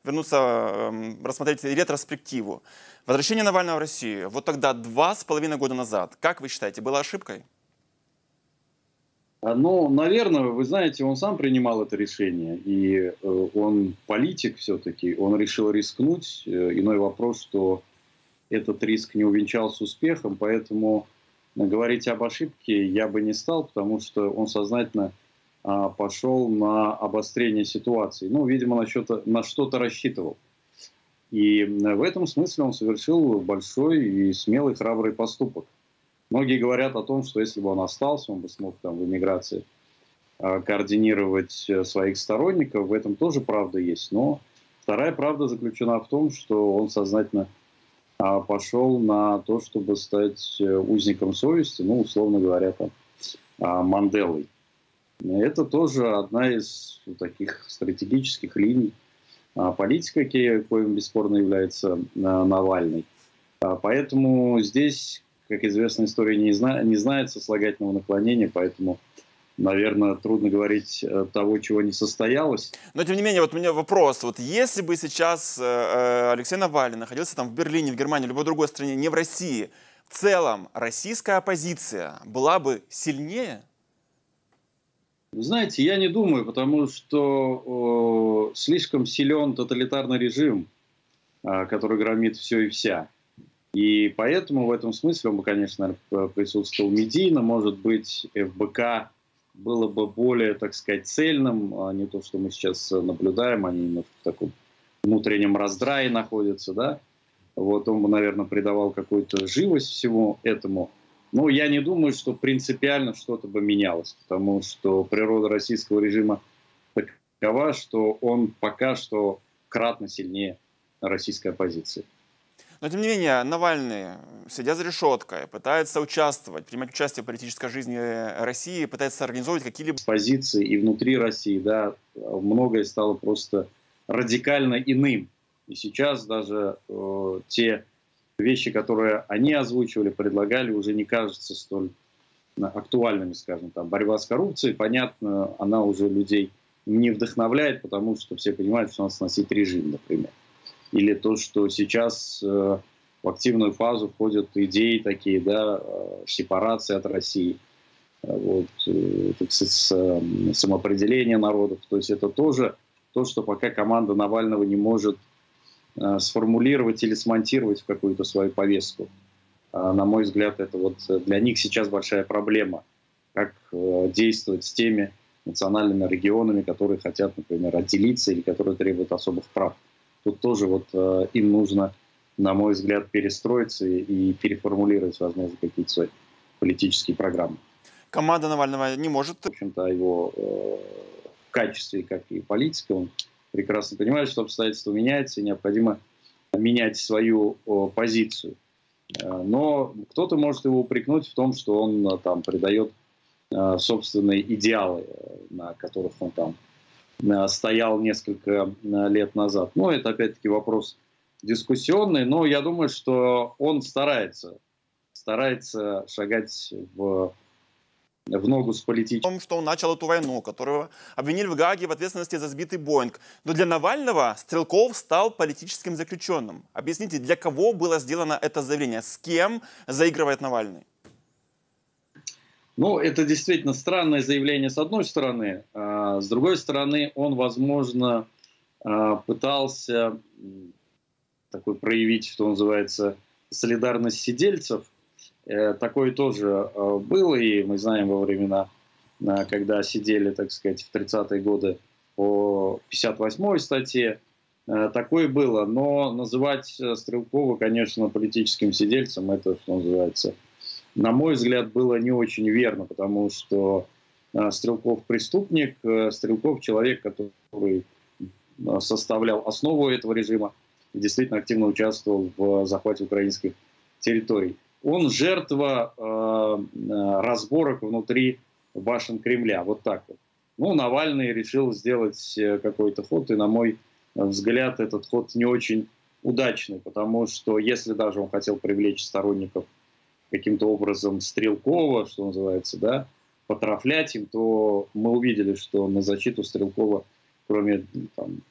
вернуться, рассмотреть ретроспективу. Возвращение Навального в Россию вот тогда, два с половиной года назад, как вы считаете, было ошибкой? Ну, наверное, вы знаете, он сам принимал это решение. И он политик все-таки, он решил рискнуть. Иной вопрос, что этот риск не увенчался успехом, поэтому говорить об ошибке я бы не стал, потому что он сознательно пошел на обострение ситуации. Ну, видимо, на что-то, на что-то рассчитывал. И в этом смысле он совершил большой и смелый, храбрый поступок. Многие говорят о том, что если бы он остался, он бы смог там в эмиграции координировать своих сторонников. В этом тоже правда есть. Но вторая правда заключена в том, что он сознательно пошел на то, чтобы стать узником совести, ну, условно говоря, там, Манделой. Это тоже одна из таких стратегических линий политика, коим бесспорно является Навальный. Поэтому здесь, как известно, история не знает, не знает сослагательного наклонения, поэтому, наверное, трудно говорить того, чего не состоялось. Но, тем не менее, вот у меня вопрос. Вот если бы сейчас Алексей Навальный находился там в Берлине, в Германии, в любой другой стране, не в России, в целом российская оппозиция была бы сильнее? Знаете, я не думаю, потому что э, слишком силен тоталитарный режим, э, который громит все и вся. И поэтому в этом смысле он бы, конечно, присутствовал медийно. Может быть, ФБК было бы более, так сказать, цельным. А не то, что мы сейчас наблюдаем. Они именно в таком внутреннем раздрае находятся. Да? Вот он бы, наверное, придавал какую-то живость всему этому. Но я не думаю, что принципиально что-то бы менялось, потому что природа российского режима такова, что он пока что кратно сильнее российской оппозиции. Но, тем не менее, Навальный, сидя за решеткой, пытается участвовать, принимать участие в политической жизни России, пытается организовывать какие-либо позиции и внутри России, да, многое стало просто радикально иным. И сейчас даже э, те... вещи, которые они озвучивали, предлагали, уже не кажутся столь актуальными, скажем так. Борьба с коррупцией, понятно, она уже людей не вдохновляет, потому что все понимают, что надо сносить режим, например. Или то, что сейчас в активную фазу входят идеи такие, да, сепарации от России, вот, так сказать, самоопределение народов. То есть это тоже то, что пока команда Навального не может сформулировать или смонтировать в какую-то свою повестку. На мой взгляд, это вот для них сейчас большая проблема. Как действовать с теми национальными регионами, которые хотят, например, отделиться или которые требуют особых прав. Тут тоже вот им нужно, на мой взгляд, перестроиться и переформулировать, возможно, какие-то свои политические программы. Команда Навального не может... В общем-то, его в качестве, как и политика, он прекрасно понимают, что обстоятельства меняются, и необходимо менять свою о, позицию. Но кто-то может его упрекнуть в том, что он там предает э, собственные идеалы, на которых он там стоял несколько лет назад. Но это опять-таки вопрос дискуссионный, но я думаю, что он старается, старается шагать в... в ногу с политикой. О том, что он начал эту войну, которую обвинили в Гааге в ответственности за сбитый Боинг. Но для Навального Стрелков стал политическим заключенным. Объясните, для кого было сделано это заявление? С кем заигрывает Навальный? Ну, это действительно странное заявление с одной стороны. А с другой стороны, он, возможно, пытался такой проявить, что называется, солидарность сидельцев. Такое тоже было, и мы знаем во времена, когда сидели, так сказать, в тридцатые годы по пятьдесят восьмой статье, такое было. Но называть Стрелкова, конечно, политическим сидельцем, это, что называется, на мой взгляд, было не очень верно, потому что Стрелков преступник, Стрелков человек, который составлял основу этого режима и действительно активно участвовал в захвате украинских территорий. Он жертва э, разборок внутри башен Кремля. Вот так вот. Ну, Навальный решил сделать какой-то ход, и, на мой взгляд, этот ход не очень удачный, потому что, если даже он хотел привлечь сторонников каким-то образом Стрелкова, что называется, да, потрафлять им, то мы увидели, что на защиту Стрелкова, кроме там,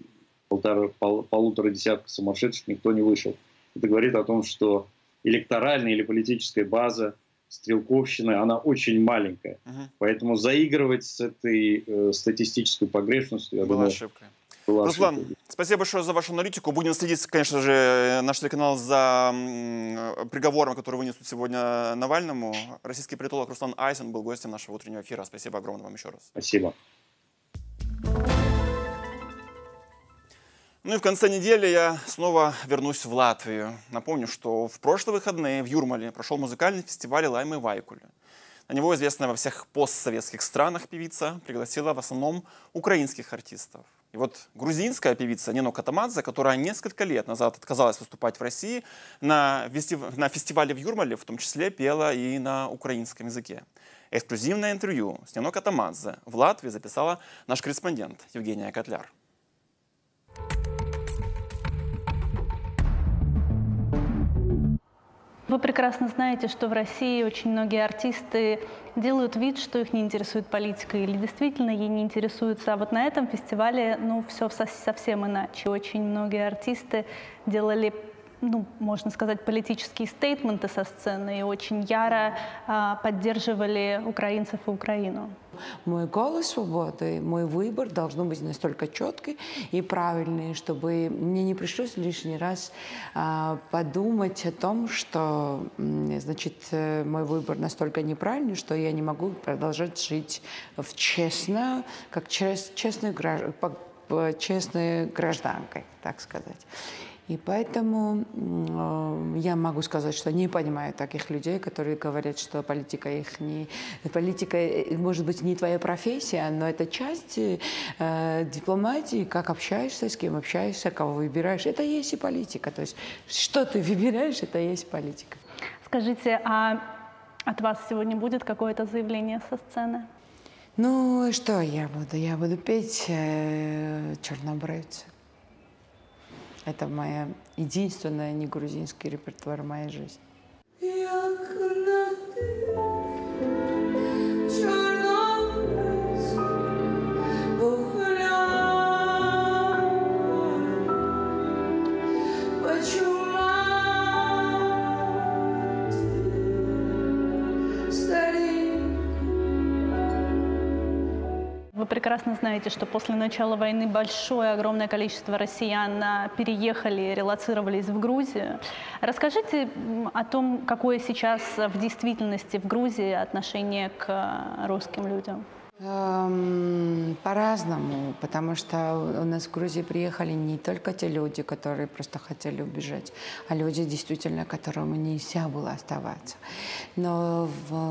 полтора, пол, полутора десятка сумасшедших, никто не вышел. Это говорит о том, что электоральная или политическая база стрелковщины, она очень маленькая. Ага. Поэтому заигрывать с этой э, статистической погрешностью, я думаю, ошибка. Была Руслан, ошибка. Спасибо большое за вашу аналитику. Будем следить, конечно же, наш телеканал за приговором, который вынесут сегодня Навальному. Российский политолог Руслан Айсен был гостем нашего утреннего эфира. Спасибо огромное вам еще раз. Спасибо. Ну и в конце недели я снова вернусь в Латвию. Напомню, что в прошлые выходные в Юрмале прошел музыкальный фестиваль «Лайма и Вайкуля». На него известная во всех постсоветских странах певица пригласила в основном украинских артистов. И вот грузинская певица Нино Катамадзе, которая несколько лет назад отказалась выступать в России, на фестивале в Юрмале в том числе пела и на украинском языке. Эксклюзивное интервью с Нино Катамадзе в Латвии записала наш корреспондент Евгения Котляр. Вы прекрасно знаете, что в России очень многие артисты делают вид, что их не интересует политика или действительно ей не интересуются. А вот на этом фестивале ну, все совсем иначе. Очень многие артисты делали, ну, можно сказать, политические стейтменты со сцены и очень яро а, поддерживали украинцев и Украину. Мой голос свободы, мой выбор должен быть настолько четкий и правильный, чтобы мне не пришлось лишний раз а, подумать о том, что, значит, мой выбор настолько неправильный, что я не могу продолжать жить в честно, как честный граждан, честной гражданкой, так сказать. И поэтому э, я могу сказать, что не понимаю таких людей, которые говорят, что политика их не... Политика, может быть, не твоя профессия, но это часть э, дипломатии, как общаешься, с кем общаешься, кого выбираешь. Это есть и политика. То есть, что ты выбираешь, это есть политика. Скажите, а от вас сегодня будет какое-то заявление со сцены? Ну, что я буду? Я буду петь э, «Чернобрывцы». Это моя единственная не грузинский репертуар в моей жизни. Вы прекрасно знаете, что после начала войны большое, огромное количество россиян переехали, релоцировались в Грузию. Расскажите о том, какое сейчас в действительности в Грузии отношение к русским людям. По-разному, потому что у нас в Грузии приехали не только те люди, которые просто хотели убежать, а люди, действительно, которым нельзя было оставаться. Но,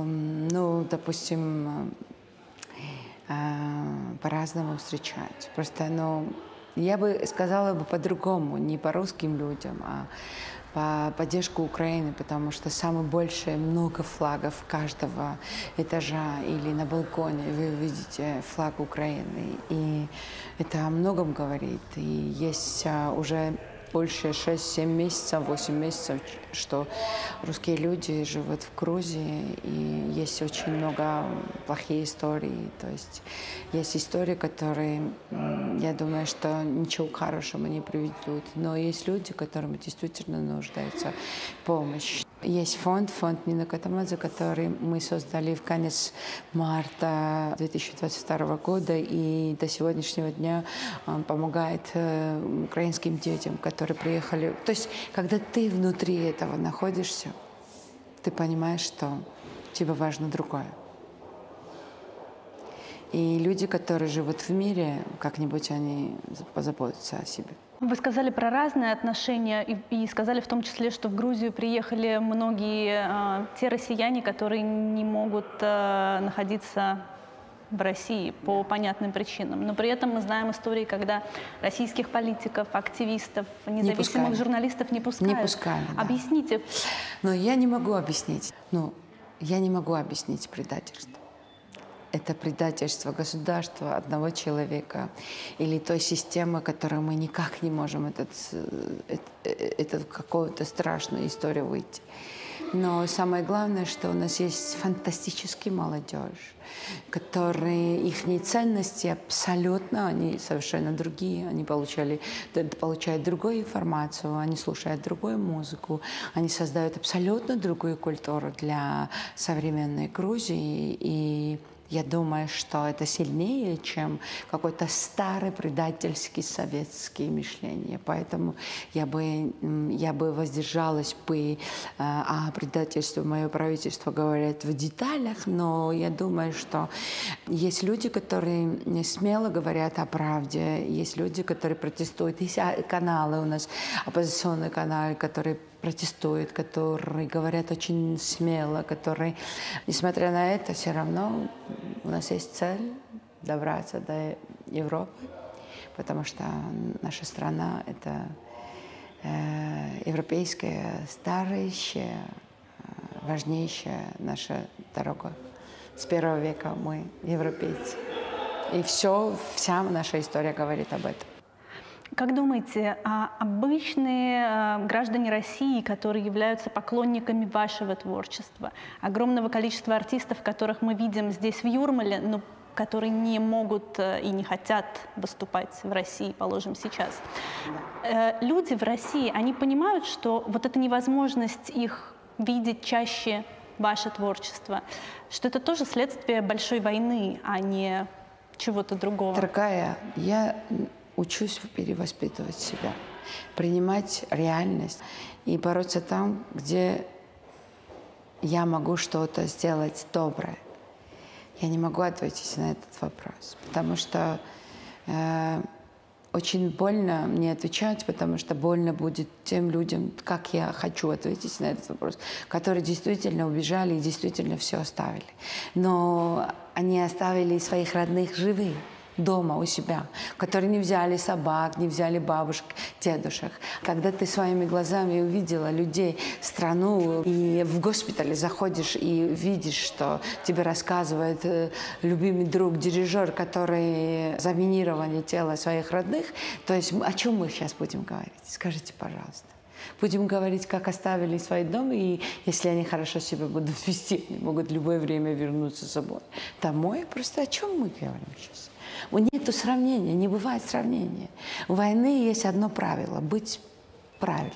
ну, допустим... по-разному встречать. Просто, ну, Я бы сказала бы по-другому, не по русским людям, а по поддержку Украины, потому что самое большее, много флагов каждого этажа или на балконе вы увидите флаг Украины. И это о многом говорит. И есть уже больше шесть-семь месяцев, восемь месяцев, что русские люди живут в Грузии, и есть очень много плохих историй. То есть есть истории, которые, я думаю, что ничего хорошего не приведут. Но есть люди, которым действительно нуждается помощь. Есть фонд, фонд Нино Катамадзе, который мы создали в конец марта две тысячи двадцать второго года, и до сегодняшнего дня он помогает украинским детям, которые приехали. То есть, когда ты внутри этого находишься, ты понимаешь, что тебе важно другое. И люди, которые живут в мире, как-нибудь они позаботятся о себе. Вы сказали про разные отношения и, и сказали в том числе, что в Грузию приехали многие э, те россияне, которые не могут э, находиться в России по понятным причинам. Но при этом мы знаем истории, когда российских политиков, активистов, независимых не журналистов не пускают. Не пускали, да. Объясните. Но я не могу объяснить. Ну, я не могу объяснить предательство. Это предательство государства, одного человека или той системы, которую мы никак не можем этот, этот какую-то страшную историю выйти. Но самое главное, что у нас есть фантастический молодежь, которые, их ценности абсолютно, они совершенно другие, они получали, получают другую информацию, они слушают другую музыку, они создают абсолютно другую культуру для современной Грузии. И я думаю, что это сильнее, чем какой-то старый предательский советский мышление. Поэтому я бы, я бы воздержалась бы о предательстве моего правительства, говорят в деталях, но я думаю, что есть люди, которые смело говорят о правде, есть люди, которые протестуют. Есть каналы у нас, оппозиционные каналы, которые протестуют, которые говорят очень смело, которые, несмотря на это, все равно у нас есть цель добраться до Европы, потому что наша страна — это э, европейская, старейшая, важнейшая наша дорога. С первого века мы европейцы. И все, вся наша история говорит об этом. Как думаете, а обычные граждане России, которые являются поклонниками вашего творчества, огромного количества артистов, которых мы видим здесь в Юрмале, но которые не могут и не хотят выступать в России, положим, сейчас. Люди в России, они понимают, что вот эта невозможность их видеть чаще ваше творчество, что это тоже следствие большой войны, а не чего-то другого? Дорогая, я... учусь перевоспитывать себя, принимать реальность и бороться там, где я могу что-то сделать доброе. Я не могу ответить на этот вопрос, потому что э, очень больно мне отвечать, потому что больно будет тем людям, как я хочу ответить на этот вопрос, которые действительно убежали и действительно все оставили. Но они оставили своих родных живых. Дома у себя, которые не взяли собак, не взяли бабушек, дедушек. Когда ты своими глазами увидела людей, страну, и в госпитале заходишь и видишь, что тебе рассказывает любимый друг, дирижер, который заминирование тела своих родных, то есть о чем мы сейчас будем говорить? Скажите, пожалуйста. Будем говорить, как оставили свой дом, и если они хорошо себя будут вести, они могут в любое время вернуться с собой домой. Просто о чем мы говорим сейчас? Нету сравнения, не бывает сравнения. У войны есть одно правило – быть правильным.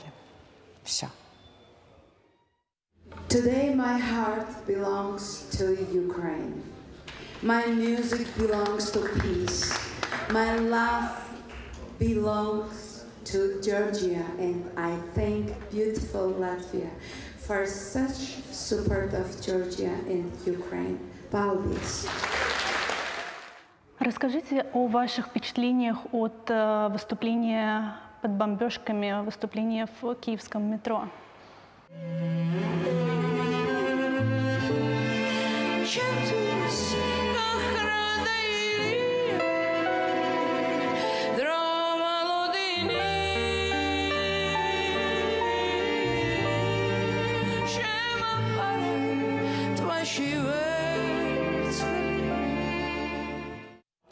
Все. Today my heart belongs to Ukraine. My music belongs to peace. My love belongs to Georgia, and I thank beautiful Latvia for such support of Georgia and Ukraine. Paldies. Расскажите о ваших впечатлениях от выступления под бомбежками, выступления в киевском метро.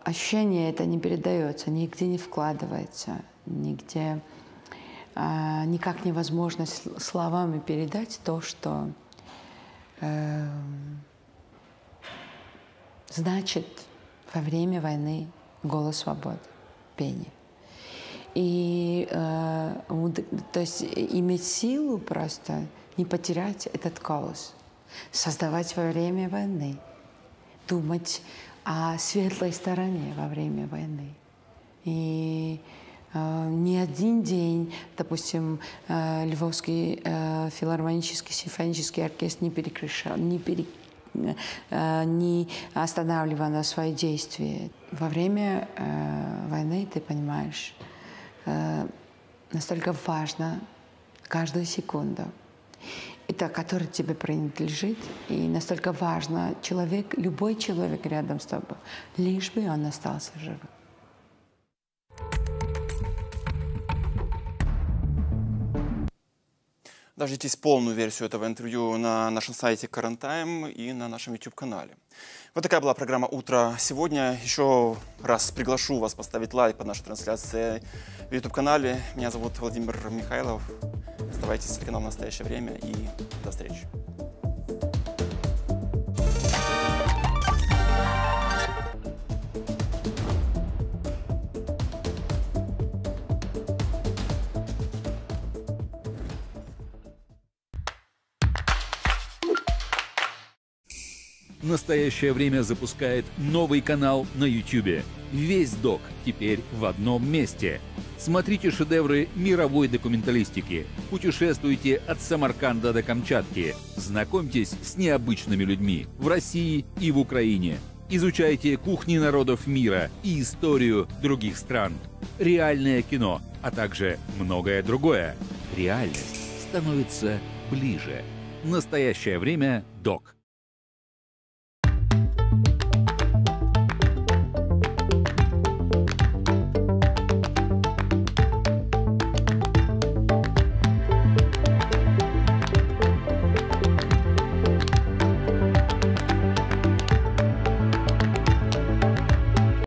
ощущение это не передается, нигде не вкладывается, нигде э, никак невозможно словами передать то, что э, значит во время войны голос свободы, пение. И э, то есть иметь силу просто не потерять этот голос, создавать во время войны, думать о светлой стороне во время войны. И э, не один день, допустим, э, Львовский э, филармонический симфонический оркестр не перекрышал, не, пере, э, не останавливал на свои действия. Во время э, войны, ты понимаешь, э, настолько важно каждую секунду. Это, который тебе принадлежит, и настолько важно человек, любой человек рядом с тобой, лишь бы он остался живым. Дождитесь полную версию этого интервью на нашем сайте Current Time и на нашем YouTube-канале. Вот такая была программа «Утро» сегодня. Еще раз приглашу вас поставить лайк под нашей трансляции в YouTube-канале. Меня зовут Владимир Михайлов. Оставайтесь с телеканалом «Настоящее время» и до встречи. «Настоящее время» запускает новый канал на YouTube. Весь док теперь в одном месте. Смотрите шедевры мировой документалистики. Путешествуйте от Самарканда до Камчатки. Знакомьтесь с необычными людьми в России и в Украине. Изучайте кухни народов мира и историю других стран. Реальное кино, а также многое другое. Реальность становится ближе. «Настоящее время» док.